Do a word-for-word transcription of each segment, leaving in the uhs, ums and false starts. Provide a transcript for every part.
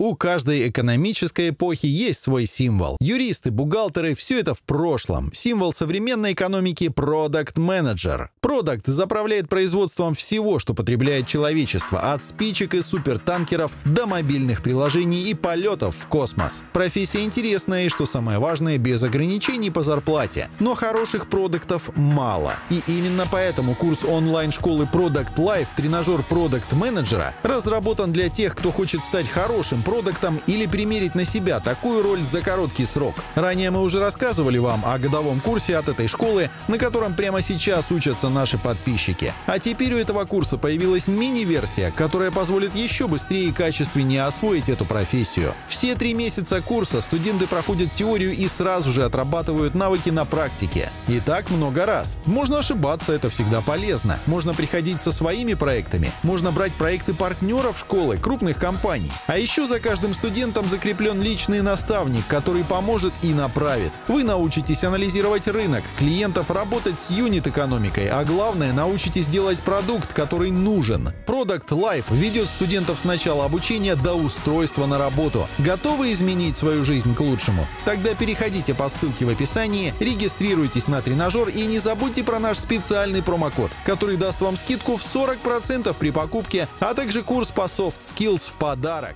У каждой экономической эпохи есть свой символ. Юристы, бухгалтеры – все это в прошлом. Символ современной экономики – Product-менеджер. Product заправляет производством всего, что потребляет человечество, от спичек и супертанкеров до мобильных приложений и полетов в космос. Профессия интересная и, что самое важное, без ограничений по зарплате. Но хороших продуктов мало. И именно поэтому курс онлайн-школы Product Life «Тренажер продакт-менеджера» разработан для тех, кто хочет стать хорошим продуктом или примерить на себя такую роль за короткий срок. Ранее мы уже рассказывали вам о годовом курсе от этой школы, на котором прямо сейчас учатся наши подписчики. А теперь у этого курса появилась мини-версия, которая позволит еще быстрее и качественнее освоить эту профессию. Все три месяца курса студенты проходят теорию и сразу же отрабатывают навыки на практике. И так много раз. Можно ошибаться, это всегда полезно. Можно приходить со своими проектами, можно брать проекты партнеров школы, крупных компаний. А еще за каждым студентом закреплен личный наставник, который поможет и направит. Вы научитесь анализировать рынок, клиентов, работать с юнит-экономикой, а главное, научитесь делать продукт, который нужен. Product Life ведет студентов с начала обучения до устройства на работу. Готовы изменить свою жизнь к лучшему? Тогда переходите по ссылке в описании, регистрируйтесь на тренажер и не забудьте про наш специальный промокод, который даст вам скидку в сорок процентов при покупке, а также курс по софт скиллс в подарок.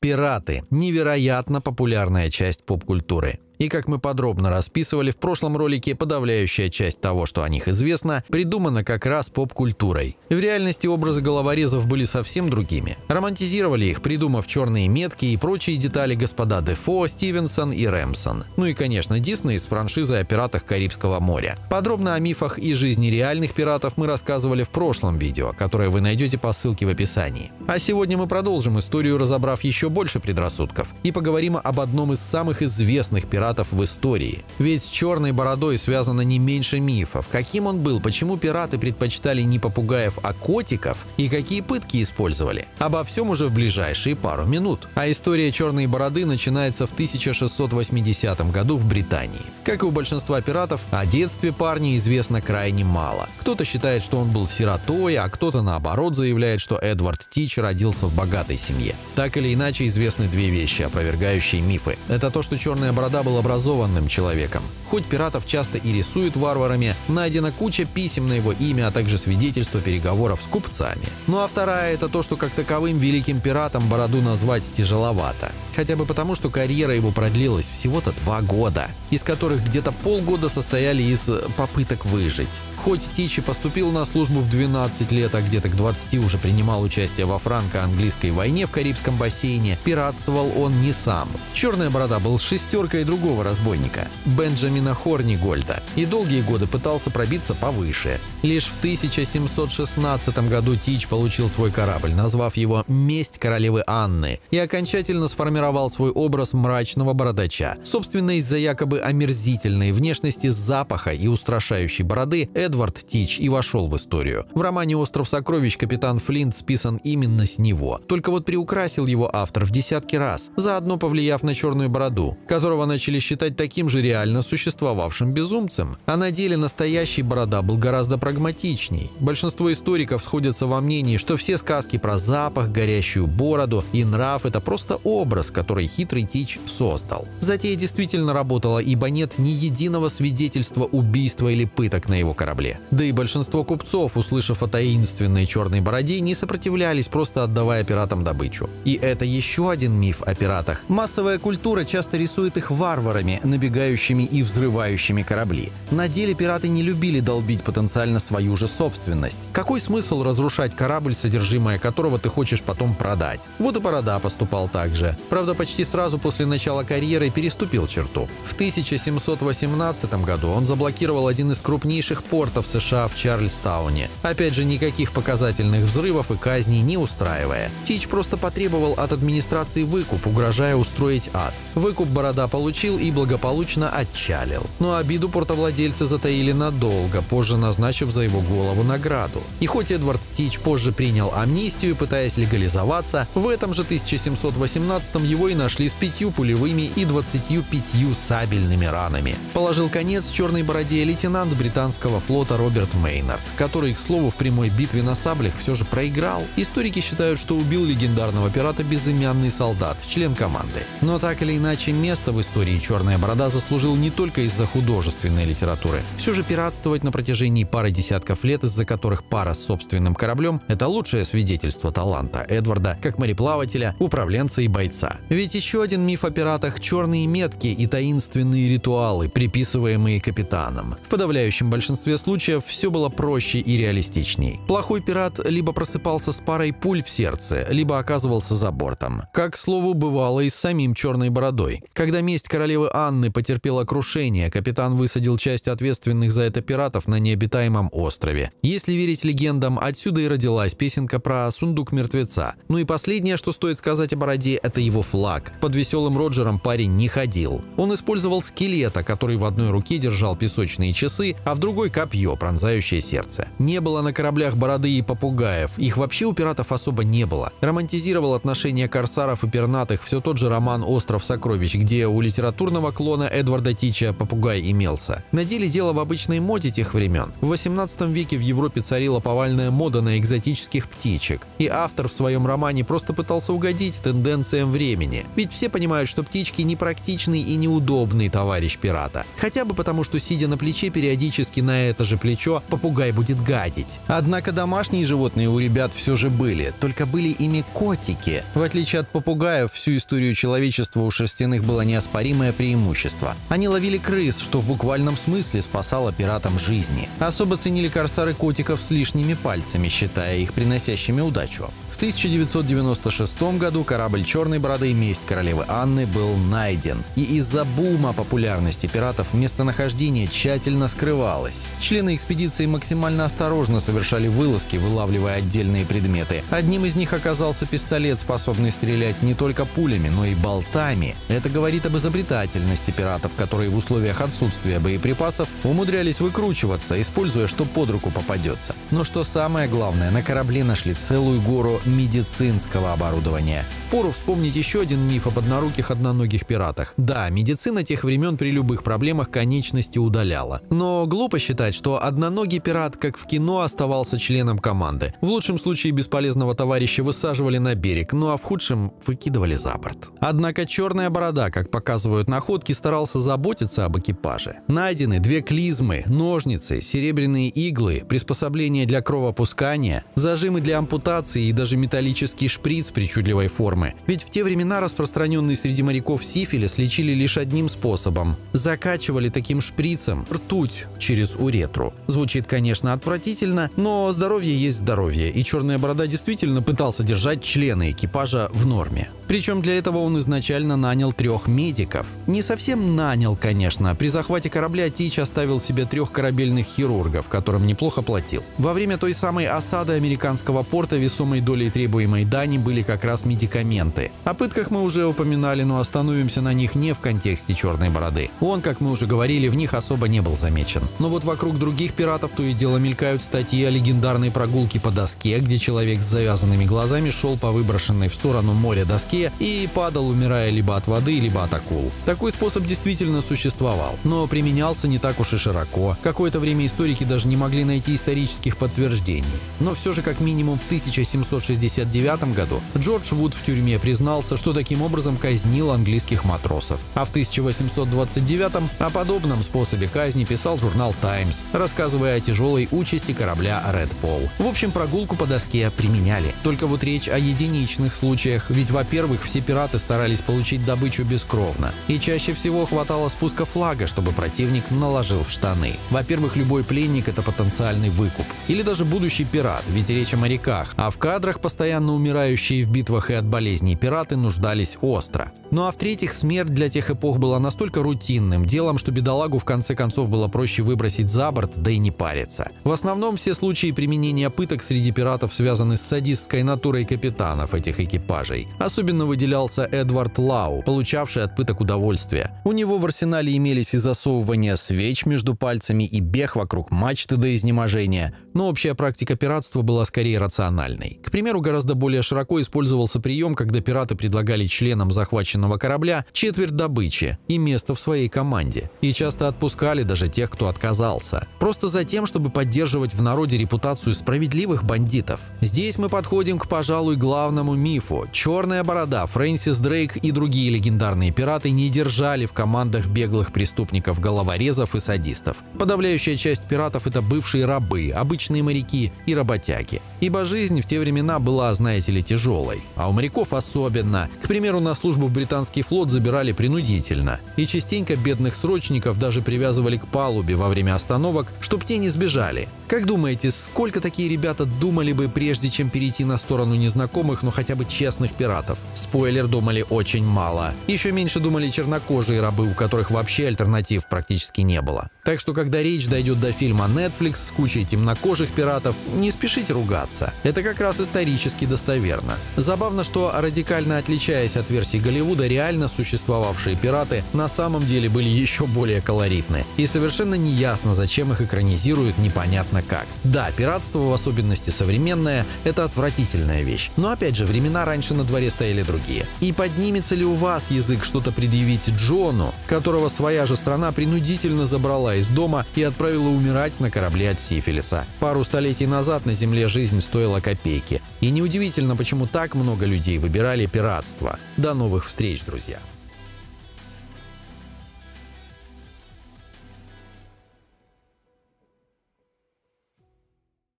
Пираты – невероятно популярная часть поп-культуры. И, как мы подробно расписывали в прошлом ролике, подавляющая часть того, что о них известно, придумана как раз поп-культурой. В реальности образы головорезов были совсем другими. Романтизировали их, придумав черные метки и прочие детали господа Дефо, Стивенсон и Рэмсон. Ну и, конечно, Дисней с франшизой о пиратах Карибского моря. Подробно о мифах и жизни реальных пиратов мы рассказывали в прошлом видео, которое вы найдете по ссылке в описании. А сегодня мы продолжим историю, разобрав еще больше предрассудков, и поговорим об одном из самых известных пиратов в истории. Ведь с Черной Бородой связано не меньше мифов. Каким он был, почему пираты предпочитали не попугаев, а котиков, и какие пытки использовали. Обо всем уже в ближайшие пару минут. А история Черной Бороды начинается в тысяча шестьсот восьмидесятом году в Британии. Как и у большинства пиратов, о детстве парня известно крайне мало. Кто-то считает, что он был сиротой, а кто-то наоборот заявляет, что Эдвард Тич родился в богатой семье. Так или иначе, известны две вещи, опровергающие мифы. Это то, что Черная Борода была образованным человеком. Хоть пиратов часто и рисуют варварами, найдена куча писем на его имя, а также свидетельства переговоров с купцами. Ну а вторая – это то, что как таковым великим пиратом Бороду назвать тяжеловато. Хотя бы потому, что карьера его продлилась всего-то два года, из которых где-то полгода состояли из попыток выжить. Хоть Тичи поступил на службу в двенадцать лет, а где-то к двадцати уже принимал участие во франко-английской войне в Карибском бассейне, пиратствовал он не сам. Черная Борода был шестеркой друг другого разбойника – Бенджамина Хорнигольда, и долгие годы пытался пробиться повыше. Лишь в тысяча семьсот шестнадцатом году Тич получил свой корабль, назвав его «Месть королевы Анны», и окончательно сформировал свой образ мрачного бородача. Собственно, из-за якобы омерзительной внешности, запаха и устрашающей бороды Эдвард Тич и вошел в историю. В романе «Остров сокровищ» капитан Флинт списан именно с него, только вот приукрасил его автор в десятки раз, заодно повлияв на Черную Бороду, которого начал Начали считать таким же реально существовавшим безумцем. А на деле настоящий Борода был гораздо прагматичней. Большинство историков сходятся во мнении, что все сказки про запах, горящую бороду и нрав – это просто образ, который хитрый Тич создал. Затея действительно работала, ибо нет ни единого свидетельства убийства или пыток на его корабле. Да и большинство купцов, услышав о таинственной Черной Бороде, не сопротивлялись, просто отдавая пиратам добычу. И это еще один миф о пиратах. Массовая культура часто рисует их варварами. варварами, набегающими и взрывающими корабли. На деле пираты не любили долбить потенциально свою же собственность. Какой смысл разрушать корабль, содержимое которого ты хочешь потом продать? Вот и Борода поступал так же. Правда, почти сразу после начала карьеры переступил черту. В тысяча семьсот восемнадцатом году он заблокировал один из крупнейших портов США в Чарльстауне. Опять же, никаких показательных взрывов и казней не устраивая. Тич просто потребовал от администрации выкуп, угрожая устроить ад. Выкуп Борода получил и благополучно отчалил. жалил. Но обиду портовладельцы затаили надолго, позже назначив за его голову награду. И хоть Эдвард Тич позже принял амнистию, пытаясь легализоваться, в этом же тысяча семьсот восемнадцатом его и нашли с пятью пулевыми и двадцатью пятью сабельными ранами. Положил конец Черной Бороде лейтенант британского флота Роберт Мейнард, который, к слову, в прямой битве на саблях все же проиграл. Историки считают, что убил легендарного пирата безымянный солдат, член команды. Но так или иначе, место в истории Черная Борода заслужил не только из-за художественной литературы. Все же пиратствовать на протяжении пары десятков лет, из-за которых пара с собственным кораблем – это лучшее свидетельство таланта Эдварда как мореплавателя, управленца и бойца. Ведь еще один миф о пиратах – черные метки и таинственные ритуалы, приписываемые капитанам. В подавляющем большинстве случаев все было проще и реалистичней. Плохой пират либо просыпался с парой пуль в сердце, либо оказывался за бортом. Как, к слову, бывало и с самим Черной Бородой. Когда «Месть королевы Анны» потерпела крушение, капитан высадил часть ответственных за это пиратов на необитаемом острове. Если верить легендам, отсюда и родилась песенка про «Сундук мертвеца». Ну и последнее, что стоит сказать о Бороде, это его флаг. Под веселым Роджером парень не ходил. Он использовал скелета, который в одной руке держал песочные часы, а в другой – копье, пронзающее сердце. Не было на кораблях Бороды и попугаев. Их вообще у пиратов особо не было. Романтизировал отношения корсаров и пернатых все тот же роман «Остров сокровищ», где у литературного клона Эдварда Тича попугай имелся. На деле дело в обычной моде тех времен. В восемнадцатом веке в Европе царила повальная мода на экзотических птичек. И автор в своем романе просто пытался угодить тенденциям времени. Ведь все понимают, что птички – непрактичный и неудобный товарищ пирата. Хотя бы потому, что сидя на плече, периодически на это же плечо попугай будет гадить. Однако домашние животные у ребят все же были, только были ими котики. В отличие от попугаев, всю историю человечества у шерстяных было неоспоримое преимущество. Они ловили крыс, что в буквальном смысле спасало пиратам жизни. Особо ценили корсары котиков с лишними пальцами, считая их приносящими удачу. В тысяча девятьсот девяносто шестом году корабль Черной Бороды «Месть королевы Анны» был найден. И из-за бума популярности пиратов местонахождение тщательно скрывалось. Члены экспедиции максимально осторожно совершали вылазки, вылавливая отдельные предметы. Одним из них оказался пистолет, способный стрелять не только пулями, но и болтами. Это говорит об изобретательности пиратов, которые в условиях отсутствия боеприпасов умудрялись выкручиваться, используя, что под руку попадется. Но что самое главное, на корабле нашли целую гору медицинского оборудования. Впору вспомнить еще один миф об одноруких одноногих пиратах. Да, медицина тех времен при любых проблемах конечности удаляла. Но глупо считать, что одноногий пират, как в кино, оставался членом команды. В лучшем случае бесполезного товарища высаживали на берег, ну а в худшем выкидывали за борт. Однако Черная Борода, как показывают находки, старался заботиться об экипаже. Найдены две клизмы, ножницы, серебряные иглы, приспособления для кровопускания, зажимы для ампутации и даже металлический шприц причудливой формы. Ведь в те времена распространенный среди моряков сифилис лечили лишь одним способом – закачивали таким шприцем ртуть через уретру. Звучит, конечно, отвратительно, но здоровье есть здоровье, и Черная Борода действительно пытался держать члены экипажа в норме. Причем для этого он изначально нанял трех медиков. Не совсем нанял, конечно. При захвате корабля Тич оставил себе трех корабельных хирургов, которым неплохо платил. Во время той самой осады американского порта весомой долей требуемой дани были как раз медикаменты. О пытках мы уже упоминали, но остановимся на них не в контексте Черной Бороды. Он, как мы уже говорили, в них особо не был замечен. Но вот вокруг других пиратов то и дело мелькают статьи о легендарной прогулке по доске, где человек с завязанными глазами шел по выброшенной в сторону моря доске и падал, умирая либо от воды, либо от акул. Такой способ действительно существовал, но применялся не так уж и широко. Какое-то время историки даже не могли найти исторических подтверждений. Но все же как минимум в тысяча семьсот шестьдесят девятом году Джордж Вуд в тюрьме признался, что таким образом казнил английских матросов. А в тысяча восемьсот двадцать девятом о подобном способе казни писал журнал «Таймс», рассказывая о тяжелой участи корабля «Ред Поу». В общем, прогулку по доске применяли. Только вот речь о единичных случаях, ведь, во-первых, Во-первых, все пираты старались получить добычу бескровно, и чаще всего хватало спуска флага, чтобы противник наложил в штаны. Во-первых, любой пленник – это потенциальный выкуп. Или даже будущий пират, ведь речь о моряках, а в кадрах постоянно умирающие в битвах и от болезней пираты нуждались остро. Ну а в-третьих, смерть для тех эпох была настолько рутинным делом, что бедолагу в конце концов было проще выбросить за борт, да и не париться. В основном все случаи применения пыток среди пиратов связаны с садистской натурой капитанов этих экипажей. Особенно выделялся Эдвард Лау, получавший от пыток удовольствие. У него в арсенале Примеры имелись и засовывание свеч между пальцами, и бег вокруг мачты до изнеможения, но общая практика пиратства была скорее рациональной. К примеру, гораздо более широко использовался прием, когда пираты предлагали членам захваченного корабля четверть добычи и место в своей команде, и часто отпускали даже тех, кто отказался, просто за тем, чтобы поддерживать в народе репутацию справедливых бандитов. Здесь мы подходим к, пожалуй, главному мифу. Черная Борода, Фрэнсис Дрейк и другие легендарные пираты не держали в командах беглых преступников, головорезов и садистов. Подавляющая часть пиратов — это бывшие рабы, обычные моряки и работяги. Ибо жизнь в те времена была, знаете ли, тяжелой. А у моряков особенно. К примеру, на службу в британский флот забирали принудительно. И частенько бедных срочников даже привязывали к палубе во время остановок, чтобы те не сбежали. Как думаете, сколько такие ребята думали бы, прежде чем перейти на сторону незнакомых, но хотя бы честных пиратов? Спойлер, думали очень мало. Еще меньше думали чернокожие рабы, у которых вообще альтернатив практически не было. Так что, когда речь дойдет до фильма Netflix с кучей темнокожих пиратов, не спешите ругаться. Это как раз исторически достоверно. Забавно, что, радикально отличаясь от версий Голливуда, реально существовавшие пираты на самом деле были еще более колоритны. И совершенно неясно, зачем их экранизируют, непонятно как. Да, пиратство, в особенности современное, это отвратительная вещь. Но опять же, времена раньше на дворе стояли другие. И поднимется ли у вас язык что-то предъявить Джону, которого своя же страна принудительно забрала из дома и отправила умирать на корабле от сифилиса? Пару столетий назад на земле жизнь стоила копейки. И неудивительно, почему так много людей выбирали пиратство. До новых встреч, друзья!